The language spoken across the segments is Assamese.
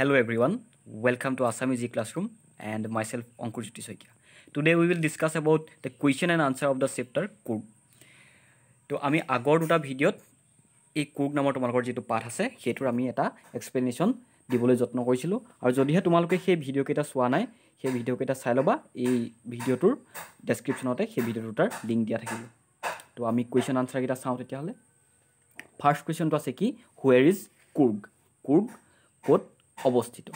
Hello everyone, welcome to Assamese classroom and myself Ankur Jyoti Saikia. Today we will discuss about the question and answer of the chapter Coorg. तो आमी आगर दुटा भिडिओत ए Coorg नाমৰ তোমালোকৰ যেটো পাঠ আছে হেতুৰ আমি এটা এক্সপ্লেনেশন দিবলৈ যত্ন কৰিছিলো আৰু যদিহে তোমালোকে সেই ভিডিও কেটা সোৱা নাই সেই ভিডিও কেটা চাই লবা এই ভিডিওটোৰ ডেসক্ৰিপশনতে সেই ভিডিওটোৰ লিংক দিয়া থাকিব তো আমি কোৱেশ্চন আনসাৰ কেটা চাওঁ তেতিয়া হলে ফাৰ্স্ট কোৱেশ্চনটো আছে কি হোয়াৰ ইজ Coorg Coorg ক'ত অৱস্থিত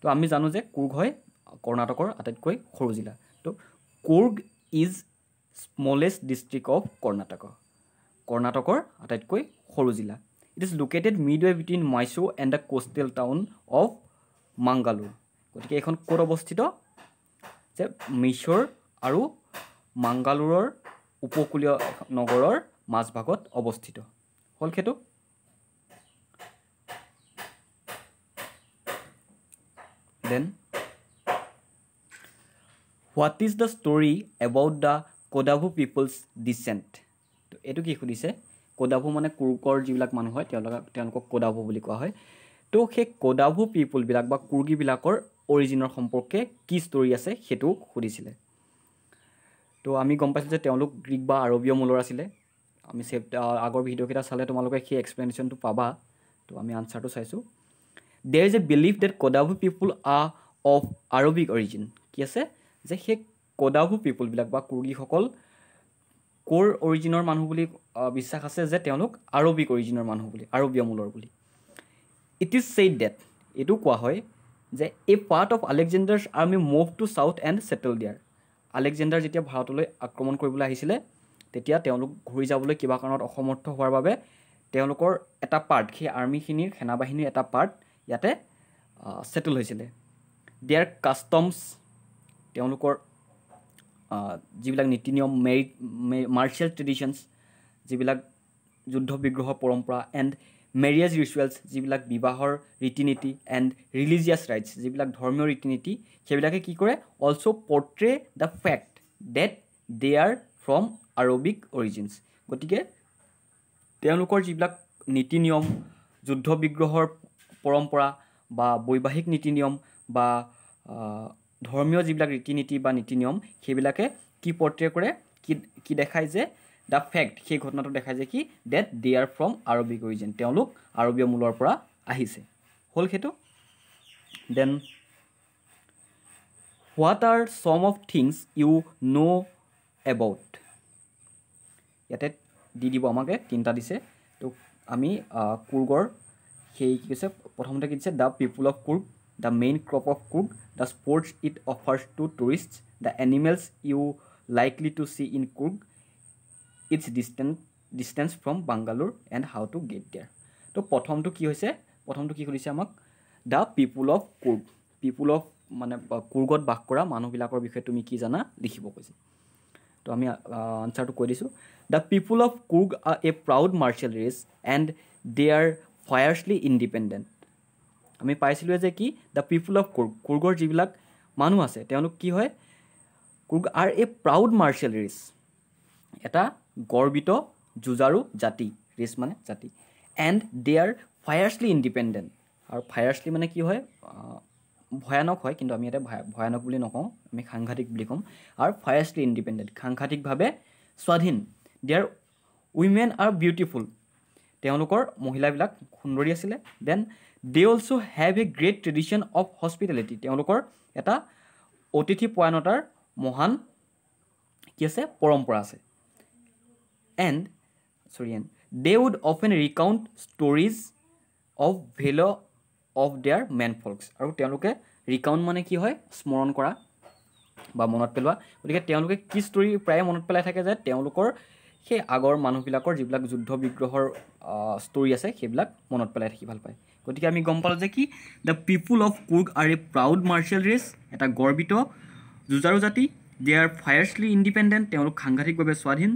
তো আমি জানো যে Coorg হয় কৰ্ণাটকৰ আটাইতকৈ সৰু জিলা তো Coorg is smallest district of Karnataka. Karnataka atatkoi horu jila. It is located midway between Mysore and the coastal town of Mangalore. Gotike ekhon kor obosthito je Mysore aru Mangalore upokuliya nagoror majbhagot obosthito. Hol khetu then What is the story about the Kodava people's descent? तो ये तो क्या खुदी से Kodava माने कुर्गोर जीवलक मानु है त्याग को Kodava बोली को है तो क्या Kodava people बिलाक बा कुर्गी बिलाक और ओरिजिनल हमपर के की स्टोरी ऐसे हेतु खुदी सिले तो आमी कंपास से त्याग लोग ग्रीक बा अरबिया मुलोरा सिले आमी सेब आगर वीडियो के ता साले तो मालूम है क्या एक्सप्लेनेशन तो पाबा तो आमी आंसर तो सही सो There is a belief that Kodava people are of Arabic origin कैसे जे हे Kodava people बिलाक बा कुर्गी हकल कोर ओरिजिनर मानु बुली विश्वास আছে যে তেওলোক আরবিক ओरिजिनर मानु बुली আরবিয়া মূলৰ বুলি ইট ইজ সেড দ্যাট এটো কোৱা হয় যে a part of Alexander's army move to south and settle there Alexander যেতিয়া ভাৰতলৈ আক্ৰমণ কৰিবলৈ আহিছিলে তেতিয়া তেওলোক ঘূৰি যাবলৈ কিবা কাৰণত অসমৰ্থ হোৱাৰ বাবে তেওলোকৰ এটা পাৰ্ট কি আৰ্মি খিনিৰ সেনাবাহিনীৰ এটা পাৰ্ট ইয়াতে সেটল হৈছিলে দেয়াৰ কাস্টমস তেওলোকৰ যিবিলাক নীতি নিয়ম মেৰিট মাৰ্চিয়েল ট্ৰেডিশনস যিবিলাক যুদ্ধ বিগ্ৰহ পৰম্পৰা এণ্ড মেৰিয়েজ ৰিচুৱেলছ যিবিলাক বিবাহৰ ৰীতি নীতি এণ্ড ৰিলিজিয়াছ ৰাইটছ যিবিলাক ধৰ্মীয় ৰীতি নীতি সেইবিলাকে কি কৰে also portray the fact that they are from Arabic origins গতিকে তেওলোকৰ যিবিলাক নীতি নিয়ম যুদ্ধ বিগ্ৰহৰ পৰম্পৰা বা বৈবাহিক নীতি নিয়ম বা ধৰ্মীয় জিবিলাক ৰীতিনীতি বা নীতি নিয়ম সেইবিলাকে কি পৰ্ট্ৰে কৰে কি কি দেখায় যে দা ফ্যাক্ট সেই ঘটনাটো দেখায় যে কি that they are from Arabic origin তেওলোক আৰবিয়া মূলৰ পৰা আহিছে হল হেতু then what are some of things you know about ইয়াতে দি দিব আমাকে তিনটা দিছে তো আমি কুৰ্গৰ সেই কি কৈছে প্ৰথমতে কি দিছে the people of Coorg The main crop of Coorg, the sports it offers to tourists, the animals you likely to see in Coorg, its distance from Bangalore and how to get there. तो प्रथम तो की होइसे प्रथम तो की करिसे आमक the people of Coorg, people of माने कुर्गत बास কৰা মানুহবিলাকৰ বিষয়ে তুমি কি জানা লিখিব কৈছে তো আমি আনসারটো কৈ দিছো The people of Coorg are a proud martial race and they are fiercely independent. আমি পাইছিলুৱে যে কি দা পিপল অফ কুৰ্গ কুৰ্গৰ জিবিলাক মানুহ আছে তেওলোক কি হয় Coorg are a proud martial race এটা গৰ্বিত যুজাৰু জাতি ৰেছ মানে জাতি and they are fiercely independent আৰু ফায়াৰছলি মানে কি হয় ভয়ানক হয় কিন্তু আমি এটা ভয়ানক বুলি নকওঁ আমি সাংঘাতিক বুলি ক'ম আৰু ফায়াৰছলি ইণ্ডিপেণ্ডেণ্ট সাংঘাতিকভাৱে স্বাধীন they are women are beautiful তেওলোকৰ মহিলাবিলাক সুন্দৰী আছিল then They also have a great tradition of hospitality. তেওলোকৰ এটা অতিথি পৰায়ণতাৰ মহান কি আছে পৰম্পৰা আছে and they would often recount stories of valor of their men folks. আৰু তেওলোকে recount মানে কি হয় স্মৰণ কৰা বা মনত পেলোৱা গতিকে তেওলোকে কি ষ্টৰি প্ৰায় মনত পেলাই থাকে যে তেওলোকৰ সেই আগৰ মানুহবিলাকৰ যিবিলাক যুদ্ধ বিগ্ৰহৰ ষ্টৰি আছে সেইবিলাক মনত পেলাই থাকি ভাল পায় গতিকে আমি গম পালো যে কি the people of Coorg are a proud martial race এটা গৰ্বিত যুঁজাৰু জাতি দে আৰ ফায়াৰছলি ইণ্ডিপেণ্ডেণ্ট তেওঁলোক সাংঘাতিকভাৱে স্বাধীন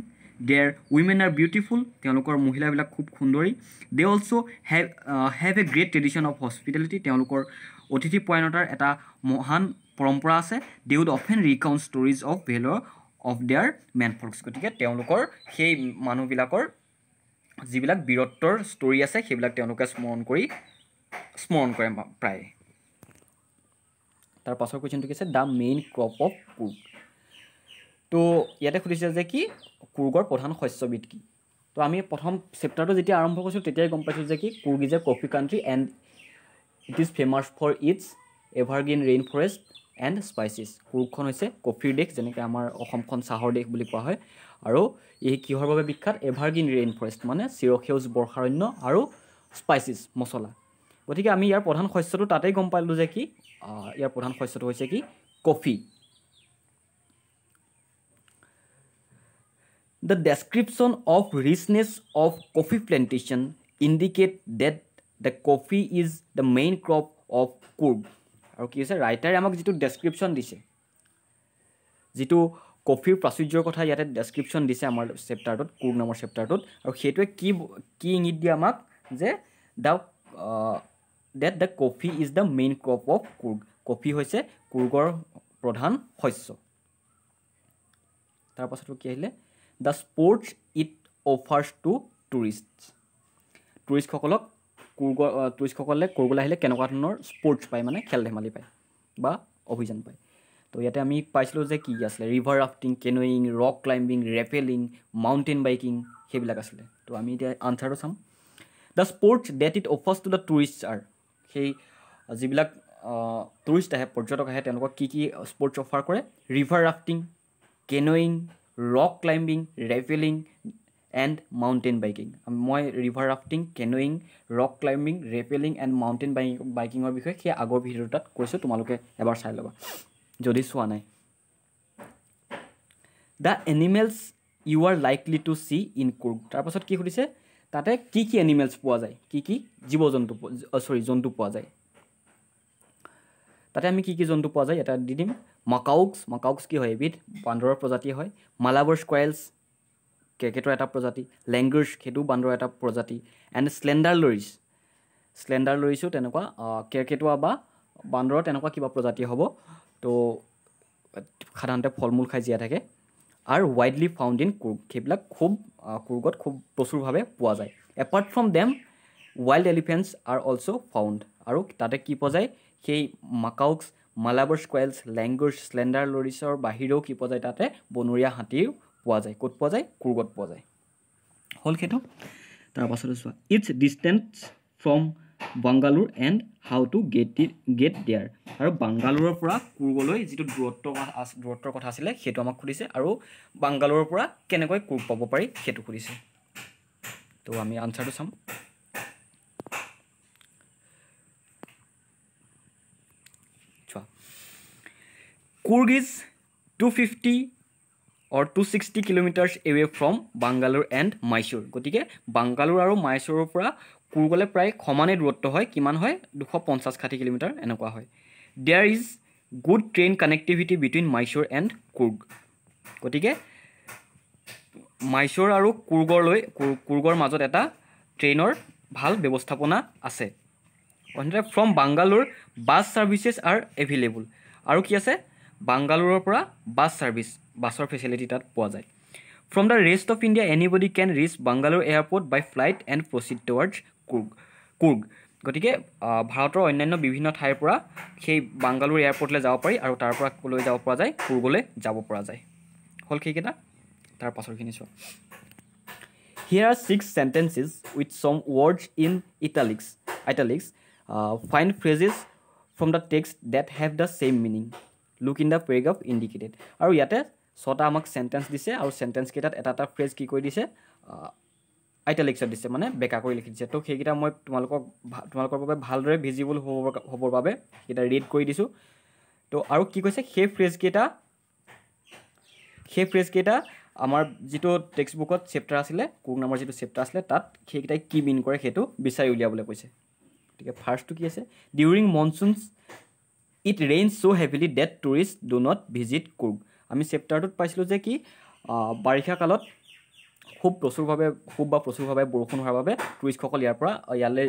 দেৰ উইমেন আৰ বিউটিফুল তেওঁলোকৰ মহিলাবিলাক খুব সুন্দৰী they also' have a great tradition of hospitality তেওঁলোকৰ অতিথি পৰায়ণতাৰ এটা মহান পৰম্পৰা আছে they would often recount stories of valour of their men folks গতিকে তেওঁলোকৰ সেই মানুহবিলাকৰ जीবিলাক বীৰত্বৰ স্টোৰি আছে সেইবিলাক তেওঁলোকে স্মৰণ কৰে প্ৰায়। তাৰ পাছৰ কোৱেশ্চনটো কি আছে, the main crop of Coorg. তো ইয়াতে খুজিছে যে কি কুৰ্গৰ প্ৰধান শস্যবিধ কি। তো আমি প্ৰথম চেপ্টাৰটো যেতিয়া আৰম্ভ কৰিছো তেতিয়াই গম পাইছো যে কি Coorg is a coffee country and it is famous for its evergreen rain forest and spices. কুৰ্গখন হৈছে কফিৰ দেশ, যেনেকৈ আমাৰ অসমখন চাহৰ দেশ বুলি কোৱা হয়। আৰু এই কিহৰ বাবে বিখ্যাত, এভাৰগ্ৰীণ ৰেইন ফৰেষ্ট মানে চিৰসেউজ বৰ্ষাৰণ্য আৰু স্পাইচিছ মছলা। গতিকে আমি ইয়াৰ প্ৰধান শস্যটো তাতেই গম পালোঁ যে কি ইয়াৰ প্ৰধান শস্যটো হৈছে কি coffee. The description of richness of coffee plantation indicate that the coffee is the main crop of Coorg. আৰু কি হৈছে, ৰাইটাৰে আমাক যিটো ডেছক্ৰিপশ্যন দিছে, যিটো কফিৰ প্ৰাচুৰ্যৰ কথা ইয়াতে ডেছক্ৰিপশ্যন দিছে আমাৰ চেপ্টাৰটোত, কুৰ্গ নামৰ চেপ্টাৰটোত, আৰু সেইটোৱে কি কি ইংগিত দিয়ে আমাক যে the coffee is the main crop of Coorg. Coffee হৈছে কুৰ্গৰ প্ৰধান শস্য। তাৰপাছতো কি আহিলে, the sports it offers to tourist. টুৰিষ্টসকলক টুৰিষ্টসকলে কুৰ্গলৈ আহিলে কেনেকুৱা ধৰণৰ স্পৰ্টছ পায়, মানে খেল ধেমালি পায় বা অভিযান পায়। তো ইয়াতে আমি পাইছিলোঁ যে কি আছিলে river rafting, canoeing, rock climbing, rappelling, mountain biking, সেইবিলাক আছিলে। তো আমি এতিয়া আনচাৰটো চাম। The sports that it offers to the tourist are, সেই যিবিলাক টুৰিষ্ট আহে, পৰ্যটক আহে, তেওঁলোকক কি কি স্পৰ্টছ অফাৰ কৰে, river rafting, canoeing, rock climbing, rappelling and mountain biking. মই river rafting, canoeing, rock climbing, rappelling and mountain বাইকিঙৰ বিষয়ে সেই আগৰ ভিডিঅ' তাত কৈছোঁ, তোমালোকে এবাৰ চাই ল'বা যদি চোৱা নাই। The animals you are likely to see in Coorg. তাৰপাছত কি সুধিছে, তাতে কি কি এনিমেলছ পোৱা যায়, কি কি জীৱ জন্তু জন্তু পোৱা যায়, তাতে আমি কি কি জন্তু পোৱা যায় এটা দি দিম। মাকাউক্স, মাকাউক্স কি হয়, এবিধ বান্দৰৰ প্ৰজাতি হয়। মালাবৰ স্কুৱাৰেলছ, কেৰ্কেটৰ এটা প্ৰজাতি। লেংগুৰ্ছ, সেইটো বান্দৰৰ এটা প্ৰজাতি। এণ্ড স্লেণ্ডাৰ লৰিজ, স্লেণ্ডাৰ লৰিজো তেনেকুৱা কেৰ্কেটুৱা বা বান্দৰৰ তেনেকুৱা কিবা প্ৰজাতি হ'ব। তো সাধাৰণতে ফল মূল খাই জীয়াই থাকে। আৰু ৱাইডলি ফাউণ্ড ইন কুৰ্গ, সেইবিলাক খুব কুৰ্গত খুব প্ৰচুৰভাৱে পোৱা যায়। Apart from them wild elephants are also' found. আৰু তাতে কি পোৱা যায়, সেই মাকাউক্স, মালাবৰ স্কুৱাৰেলছ, লেংগুৰ্ছ, স্লেণ্ডাৰ লৰিছৰ বাহিৰেও কি পোৱা যায়, তাতে বনৰীয়া হাতীও পোৱা যায়। ক'ত পোৱা যায়, কুৰ্গত পোৱা যায়, হ'ল সেইটো। তাৰপাছতে চোৱা, its distance from Bangalore and how to get there. আৰু বাংগালোৰৰ পৰা কুৰ্গলৈ যিটো দূৰত্বৰ কথা আছিলে সেইটো আমাক সুধিছে, আৰু বাংগালোৰৰ পৰা কেনেকৈ কুৰ্গ পাব পাৰি সেইটো সুধিছে। তো আমি আনচাৰটো চাম। চোৱা, Coorg is 250 or 260 kilometres away from Bangalore and Mysore. গতিকে বাংগালোৰ আৰু মাইচুৰৰ পৰা কুৰ্গলৈ প্ৰায় সমানে দূৰত্ব হয়, কিমান হয় 250-260 কিলোমিটাৰ এনেকুৱা হয়। There is good train connectivity between Mysore and Coorg. গতিকে মাইচুৰ আৰু কুৰ্গলৈ কুৰ্গৰ মাজত এটা ট্ৰেইনৰ ভাল ব্যৱস্থাপনা আছে। অন্যতে from Bangalore bus services are available. আৰু কি আছে, বাংগালোৰৰ পৰা বাছ ছাৰ্ভিচ, বাছৰ ফেচিলিটি তাত পোৱা যায়। From the rest of India anybody can reach Bangalore airport by flight and proceed towards Coorg. গতিকে ভাৰতৰ অন্যান্য বিভিন্ন ঠাইৰ পৰা সেই বাংগালোৰ এয়াৰপৰ্টলৈ যাব পাৰি, আৰু তাৰ পৰা লৈ যাব পৰা যায়, কুৰ্গলৈ যাব পৰা যায়, হ'ল সেইকেইটা। তাৰ পাছৰখিনি চোৱা, here are 6 sentences with some words in italics find phrases from the text that have the same meaning look in the paragraph indicated. আৰু ইয়াতে 6টা আমাক চেণ্টেঞ্চ দিছে, আৰু চেণ্টেঞ্চকেইটাত এটা ফ্ৰেজ কি কৰি দিছে, আইটালিক্সত দিছে, মানে বেকা কৰি লিখি দিছে। তো সেইকেইটা মই তোমালোকৰ বাবে ভালদৰে ভিজিবল হ'বৰ বাবে সেইকেইটা ৰিড কৰি দিছোঁ। তো আৰু কি কৈছে, সেই ফ্ৰেজকেইটা আমাৰ যিটো টেক্সট বুকত চেপ্টাৰ আছিলে, কুৰ্গ নামৰ যিটো চেপ্টাৰ আছিলে, তাত সেইকেইটাই কি মিন কৰে সেইটো বিচাৰি উলিয়াবলৈ কৈছে। গতিকে ফাৰ্ষ্টটো কি আছে, during monsoons it rains so' heavily that tourist do not visit Coorg. আমি চেপ্টাৰটোত পাইছিলোঁ যে কি বাৰিষা কালত খুব বা প্ৰচুৰভাৱে বৰষুণ হোৱাৰ বাবে টুৰিষ্টসকল ইয়াৰ পৰা ইয়ালৈ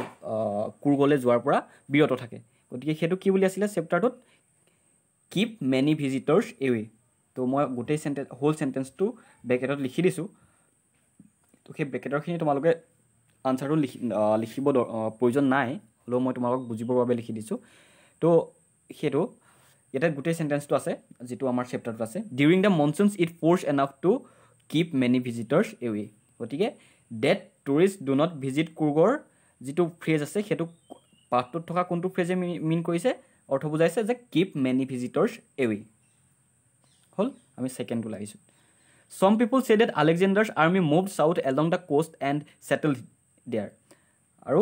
কুৰ্গলৈ যোৱাৰ পৰা বিৰত থাকে। গতিকে সেইটো কি বুলি আছিলে চেপ্টাৰটোত, কিপ মেনি ভিজিটৰ্ছ এৱে। তো মই গোটেই হোল চেণ্টেঞ্চটো ব্ৰেকেটত লিখি দিছোঁ। তো সেই ব্ৰেকেটৰখিনি তোমালোকে आन्सारটো লিখিব প্ৰয়োজন নাই হলো মই তোমাক বুজিবৰ বাবে লিখি দিছো তো হেটো এটা গুটে সেন্টেন্সটো আছে যেটো আমাৰ চ্যাপ্টাৰটো আছে during the monsoons it pours enough to keep many visitors away ওটিকে that tourist do not visit কুৰ্গৰ যেটো ফ্ৰেজ আছে হেটো পাঠটোত থকা কোনটো ফ্ৰেজে মিন কৈছে অৰ্থ বুজাইছে যে কিপ মেনি ভিজিটৰ্স এৱে হল আমি সেকেন্ড টো লাইছো some people say that Alexander's army moved south along the coast and settled there আৰু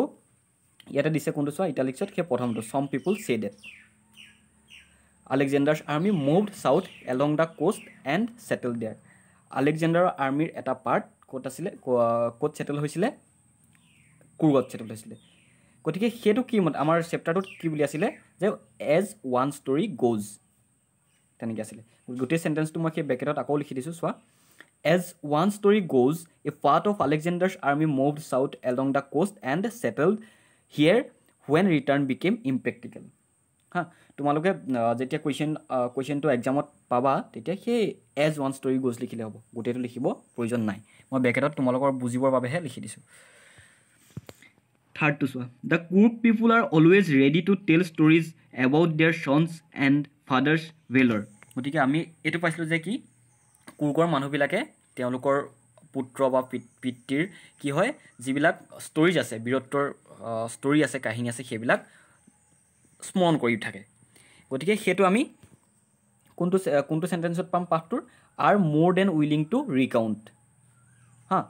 ইয়াতে দিছে কোনটো চোৱা ইটালিক্সত কে প্ৰথমটো some people say that Alexander's army moved south along the coast and settled there Alexander armyৰ এটা পাৰ্ট ক'ত আছিলে ক'ত সেটল হৈছিল কুৰ্গত সেটল হৈছিল গতিকে হেতু কি মত আমাৰ চ্যাপ্টাৰটোত কি বুলি আছিল যে as one story goes তেনেকৈ আছিল গুটে সেন্টেন্সটো মই কে ব্ৰেকেটত আকৌ লিখি দিছো চোৱা As one story goes, a part of Alexander's army moved south along the coast and settled here when return became impractical. हाँ, तुम्हालोगे जेतिया question तो exam अत पावा तेतिया कि as one story goes लिखिले होबो गोटे तो लिखिबो प्रयोजन नाइ मैं बेकेटत तुम्हालोगर बुझिबर बाबेहे लिखि दिसु थर्ड टू सवा The Coorg people are always ready to tell stories about their sons and fathers' valor. गतिके आमी एतु पाइसलो जे कि कुर्गर मानुबिलाके तेलुकर पुत्र बा पितृर कि होय जिबिलाक स्टोरीज आसे बिरत्तर स्टोरी आसे कहानी आसे हेबिलाक स्मरण करि थाके गतिके हेतु आमी कोनटु कोनटु सेन्टेन्सत पाम पाठटुर are more than willing to recount हां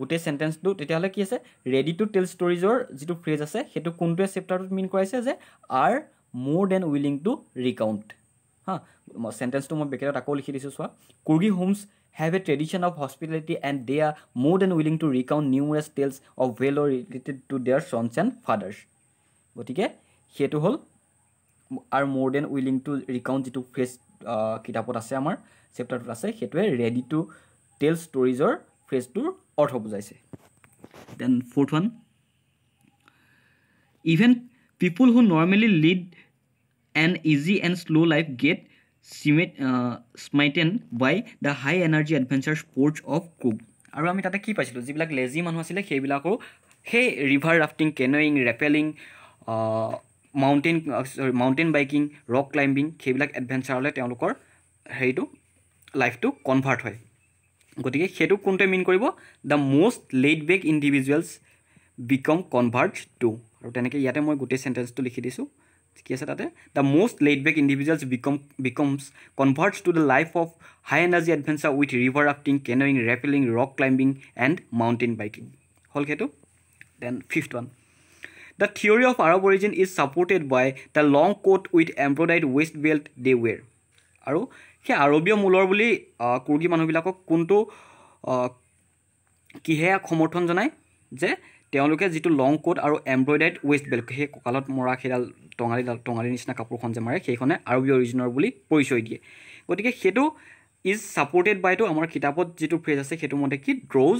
गुटे सेन्टेन्स दु तेतियाले कि आसे रेडी टू टेल स्टोरीजर जितु फ्रेज आसे हेतु कोनटु चैप्टारत मीन कराइसे जे are more than willing to recount हाँ सेंटेंस तो मैं बेकेट आको लिखी दीस Coorgi homes have a tradition of hospitality and they are more than willing to recount numerous tales of valour related to their sons and fathers गति के हल are more than willing to recount जी फ्रेज किताबत आसे आम चैप्टारत आसे रेडी टू टेल स्टोरीजर फ्रेजटोर अर्थ बुझाइसे then fourth one even people who normally lead An easy and slow life get smitten by the high energy adventure sports of Coorg. और आमी ताते की पाइछिलो जिबिलाक लेजी मानुह आसिले हेबिलाको हे river rafting canoeing rappelling mountain biking rock climbing हेबिलाक एडभेन्चारले तेओलोकर हेइटु लाइफटु कन्भार्ट हय गतिके हेतु कोनटे मीन करिबो the most laid back individuals become convert to आरो तनेके याते মই गुटे सेन्टेन्स टु लिखि दिसु कि आसे ताते the most laid back individuals becomes converts to the life of high energy adventure with river rafting canoeing rappelling rock climbing and mountain biking हल हेतु then fifth one the theory of Arab origin is supported by the long coat with embroidered waist belt they wear और हे अरबीय मूलर बुली कुर्गी मानुहबिलाকক कोनटो किहे समर्थन जनाय जे তেওলোকে যেটো লং কোট আৰু এমব্ৰয়ডাৰ্ড ওয়েস্ট বেল্ট হে ককালত মৰা খেডাল টঙালি নিচিনা কাপোৰখন যে মাৰে সেইখনে আৰবীয় অৰিজিনৰ বুলি পৰিচয় দিয়ে গতিকে হেতু ইজ সাপোৰ্টেড বাই টু আমাৰ কিতাপত যেটো ফ্ৰেজ আছে হেতু মতে কি ড্ৰজ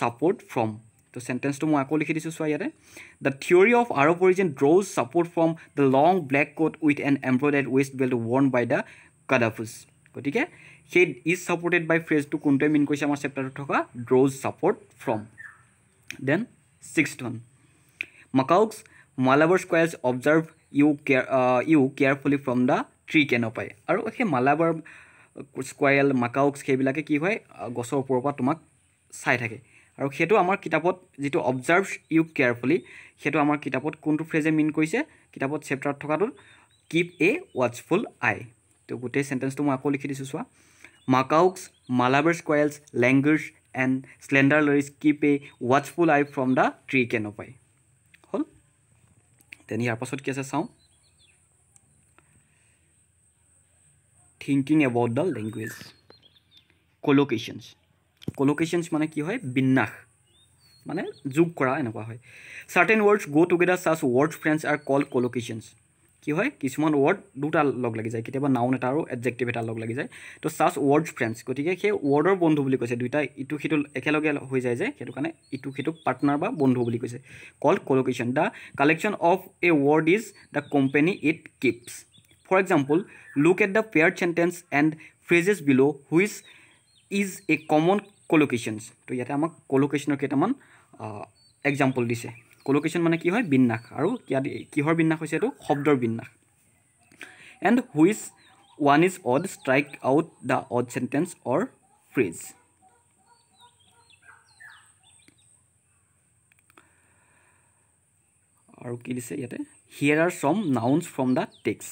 সাপোৰ্ট ফ্ৰম তো সেন্টেন্সটো মই আকৌ লিখি দিছো চোৱা ইয়াতে the theory of Arab origin draws support from the long black coat with an embroidered waist belt worn by the Kodavas গতিকে হে ইজ সাপোৰ্টেড বাই ফ্ৰেজটো কোনটো মিন কৈছে আমাৰ চেপ্টাৰত থকা draws support from then Sixth one, Macaques, Malabar squirrels observe you carefully from the tree canopy. और ये Malabar squirrel, Macaques के बिलाके की हुए गोसो पूर्वा तुम्हाक साइड है के. और ये तो हमार किताबोत जितो observe you carefully. ये तो हमार किताबोत कौन तो फ्रेज़ मीन कोई से किताबोत सेप्टर ठोका दूर keep a watchful eye. तो गुटे सेंटेंस तो मैं आपको लिखी दिसुस्वा. Macaques, Malabar squirrels, Langurs and slenderers keep a watchful eye from the tree canopy hol then here pasot ki ase sound thinking about the language collocations mane ki hoy binnas mane jog kora enakwa hoy certain words go together such word friends are called collocations ki hoy kisman word duta log lagi jay keteba noun eta aro adjective eta log lagi jay to such words friends gotike he word or bondhu boli koise duita itu khitu ekeloge hoi jay je hetu kane itu khitu partner ba bondhu boli koise called collocation the collection of a word is the company it keeps for example look at the paired sentence and phrases below which is a common collocations to yate amak collocation er ketaman example दिसे कोलोकेशन माने कि হয় বিন্যাস আৰু কিহৰ বিন্যাস হৈছে এটো শব্দৰ বিন্যাস and which one is odd strike out the odd sentence or phrase আৰু কি দিছে ইয়াতে here are some nouns from the text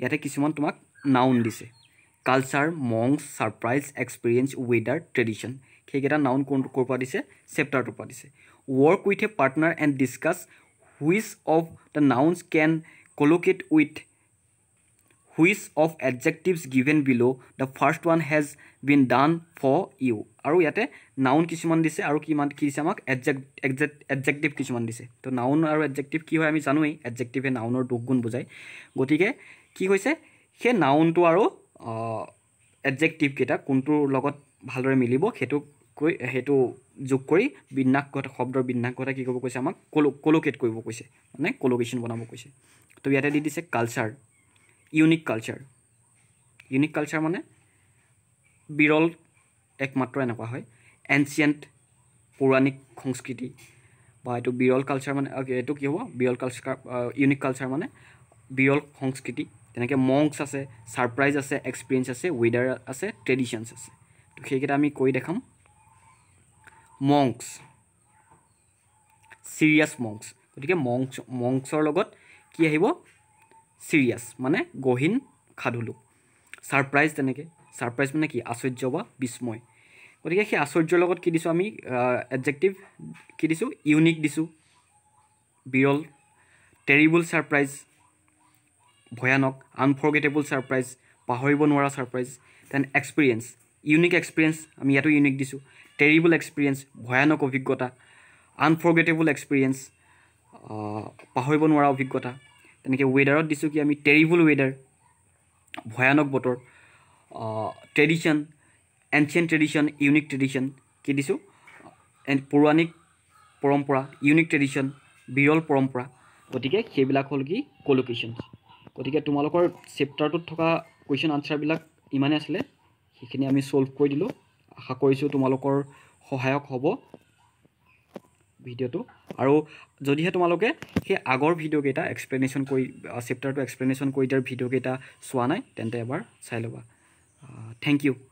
ইয়াতে কিছুমান তোমাক নাউন দিছে culture monks surprise experience weather tradition केटा नाउन कोर पर दिसे चैप्टर टू पर दिसे work with a partner and discuss which of the nouns can collocate with which of adjectives given below the first one has been done for you और इते नाउन किसुमान दिसे और कि आम एडजेक्टिव किसुमान दिसे तो नाउन और एडजेक्टिव कि आम जानू एडजेक्टिवे नाउनर दुख गुण बुझाए गति के नाउन तो और एडजेक्टिव केटा कौन भालरे मिलिबो हेतु हेतु जोग करी बिन्यास कथा शब्दर बिन्यास कथा कि कब कैसे आम कोलोकेट करिब कैसे माने कोलोकेशन बनाब कैसे तो इते दी दिसे कालचार यूनिक कालचार माने बिरल एकमात्र एनेका हय एन्सियेन्ट पौराणिक संस्कृति बा एतु बिरल कालचार माने एतु कि हबो बिरल कालचार यूनिक कालचार माने बिरल संस्कृति तेनेके मॉन्क्स आसे सरप्राइज आसे एक्सपीरियंस आसे वेदार आसे ट्रेडिशन्स आसे खेकेटा आमी कोई देखाम मॉन्क्स सीरियस मॉन्क्स गतिके मॉन्क्स मॉन्क्सर लगत कि आहिबो सीरियस माने गहीन खादुलु सरप्राइज तनेके सरप्राइज माने कि आश्चर्य बा विस्मय गतिके हे आश्चर्यर लगत कि दिसु आमी एडजेक्टिव कि दिसु यूनिक दिसु बिरल टेरिबल सरप्राइज भयानक अनफॉरगेटेबल सरप्राइज पाहरिब नोरा surprise then experience unique experience आम इतो यूनिक दिसु टेरिबल एक्सपीरियंस भयानक अभिज्ञता अनफॉरगेटेबल एक्सपीरियंस पाहरिब नोरा अभिज्ञता तनेके वेदारत दिसु कि आम टेरिबल वेदार भयानक बतर tradition ancient tradition unique tradition कि दिसु एंड पौराणिक परम्परा यूनिक ट्रेडिशन बिरल परम्परा गतिके हेबिलाक हल कि कोलोकेशन गतिके तुमालोकर चैप्टारटुत थका क्वेश्चन आन्सारबिलाक इमाने आसले इखिनि आमी सल्व कर दिलो आशा करिसु तुमालोकर सहायक हबो भिडियोटो आरो जदिहे तुमालोके हे आगर भिडियो केटा एक्सप्लेनेशन कोइ चैप्टारटो एक्सप्लेनेशन कोइ भिडियो केटा सुवा नाइ तेनते एबार साइ लबा थैंक यू।